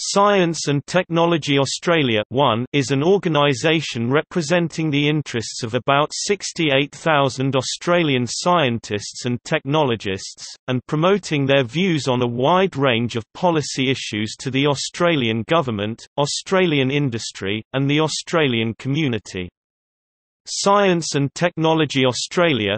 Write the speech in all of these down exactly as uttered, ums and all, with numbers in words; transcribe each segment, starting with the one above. Science and Technology Australia is an organisation representing the interests of about sixty-eight thousand Australian scientists and technologists, and promoting their views on a wide range of policy issues to the Australian government, Australian industry, and the Australian community. Science and Technology Australia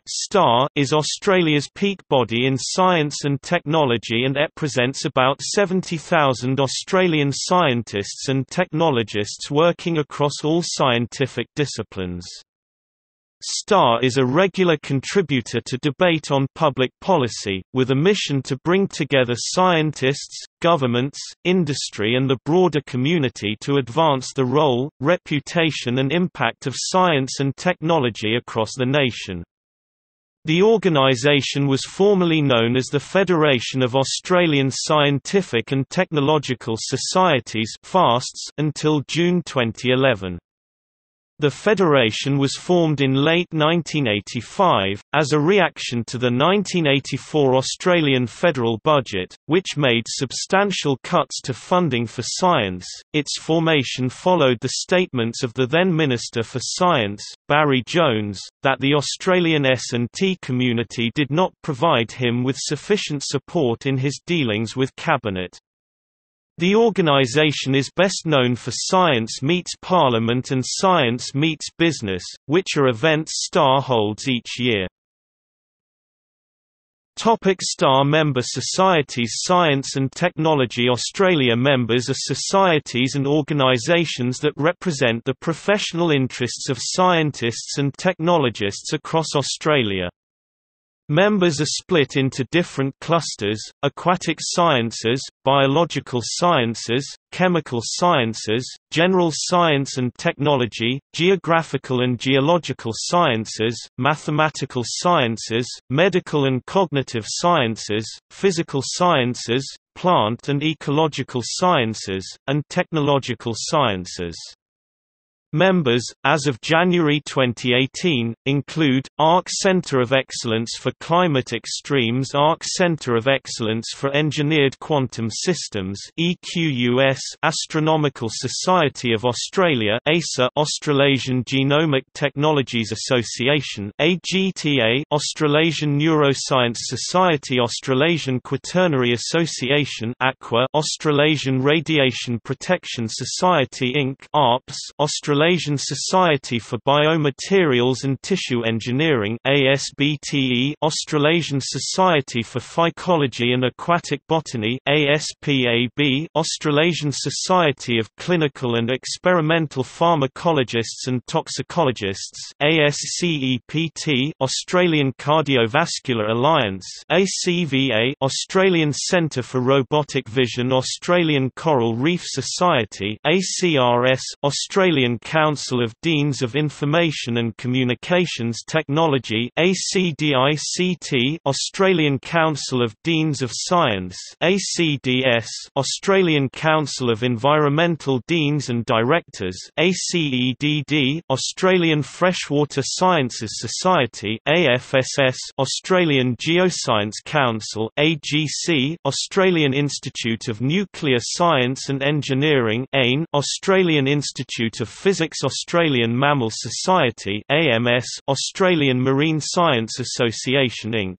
is Australia's peak body in science and technology and represents about seventy thousand Australian scientists and technologists working across all scientific disciplines. STAR is a regular contributor to debate on public policy, with a mission to bring together scientists, governments, industry and the broader community to advance the role, reputation and impact of science and technology across the nation. The organisation was formerly known as the Federation of Australian Scientific and Technological Societies until June twenty eleven. The federation was formed in late nineteen eighty-five, as a reaction to the nineteen eighty-four Australian federal budget, which made substantial cuts to funding for science. Its formation followed the statements of the then Minister for Science, Barry Jones, that the Australian S and T community did not provide him with sufficient support in his dealings with Cabinet. The organisation is best known for Science Meets Parliament and Science Meets Business, which are events STAR holds each year. STAR member societies. Science and Technology Australia members are societies and organisations that represent the professional interests of scientists and technologists across Australia. Members are split into different clusters: aquatic sciences, biological sciences, chemical sciences, general science and technology, geographical and geological sciences, mathematical sciences, medical and cognitive sciences, physical sciences, plant and ecological sciences, and technological sciences. Members, as of January twenty eighteen, include Arc Centre of Excellence for Climate Extremes, Arc Centre of Excellence for Engineered Quantum Systems, Astronomical Society of Australia, Australasian Genomic Technologies Association, Australasian Neuroscience Society, Australasian Quaternary Association, Australasian Radiation Protection Society Incorporated, Australasian Australasian Society for Biomaterials and Tissue Engineering, A S B T E, Australasian Society for Phycology and Aquatic Botany, A S P A B, Australasian Society of Clinical and Experimental Pharmacologists and Toxicologists, A S C E P T, Australian Cardiovascular Alliance, A C V A, Australian Centre for Robotic Vision, Australian Coral Reef Society, A C R S, Australian Council of Deans of Information and Communications Technology, A C D I C T, Australian Council of Deans of Science, A C D S, Australian Council of Environmental Deans and Directors, A C E D D, Australian Freshwater Sciences Society, A F S S, Australian Geoscience Council, A G C, Australian Institute of Nuclear Science and Engineering, A I N, Australian Institute of Physics, Australian Mammal Society (A M S), Australian Marine Science Association Incorporated.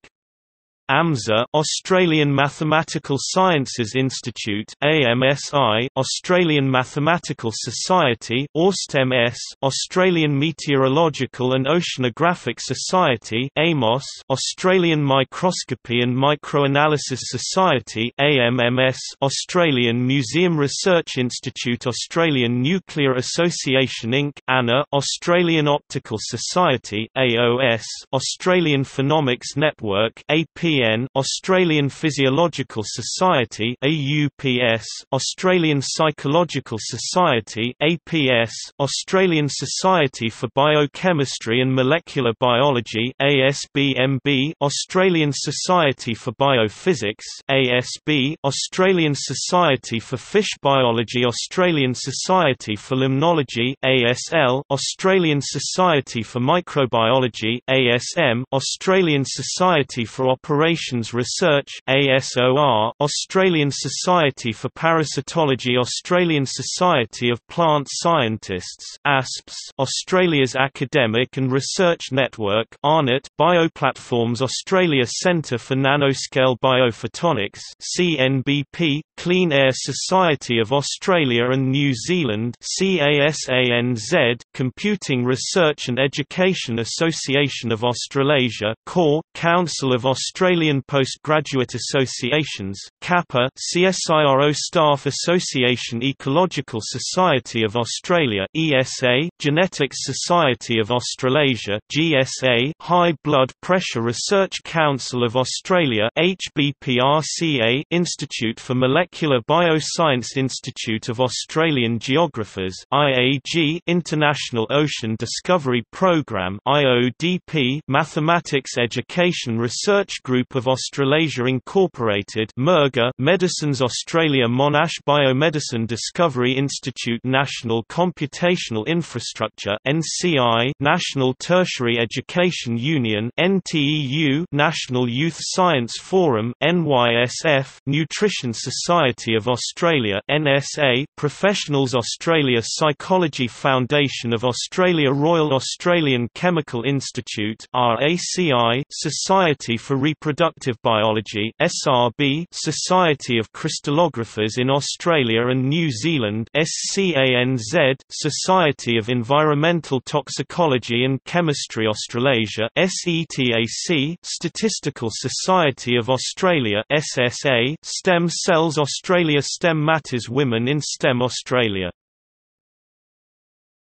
AMSA, Australian Mathematical Sciences Institute (A M S I), Australian Mathematical Society (A U S T M S), Australian Meteorological and Oceanographic Society (A M O S), Australian Microscopy and Microanalysis Society (A M M S), Australian Museum Research Institute, Australian Nuclear Association Incorporated (A N A), Australian Optical Society (A O S), Australian Phenomics Network (A P N), Australian Physiological Society (A U P S), Australian Psychological Society (A P S), Australian Society for Biochemistry and Molecular Biology (A S B M B), Australian Society for Biophysics (A S B), Australian Society for Fish Biology, Australian Society for Limnology (A S L), Australian Society for Microbiology (A S M), Australian Society for Operations Populations Research (A S O R), Australian Society for Parasitology, Australian Society of Plant Scientists (A S P S), Australia's Academic and Research Network (A R N E T), Bioplatforms Australia, Centre for Nanoscale Biophotonics (C N B P), Clean Air Society of Australia and New Zealand (C A S A N Z), Computing Research and Education Association of Australasia (C O R), Council of Australian Postgraduate Associations (CAPA), CSIRO Staff Association, Ecological Society of Australia (E S A), Genetics Society of Australasia (G S A), High Blood Pressure Research Council of Australia (H B P R C A), Institute for Molecular Bioscience, Institute of Australian Geographers (I A G), International Ocean Discovery Programme (I O D P), Mathematics Education Research Group of Australasia Incorporated (M E R G A), Medicines Australia, Monash Biomedicine Discovery Institute, National Computational Infrastructure (N C I), National Tertiary Education Union (N T E U), National Youth Science Forum (N Y S F), Nutrition Society of Australia (N S A), Professionals Australia, Psychology Foundation of Australia, Royal Australian Chemical Institute (R A C I), Society for Reproductive Biology (S R B), Society of Crystallographers in Australia and New Zealand (S C A N Z), Society of Environmental Toxicology and Chemistry Australasia (S E T A C), Statistical Society of Australia (S S A), STEM Cells Australia, STEM Matters, Women in STEM Australia.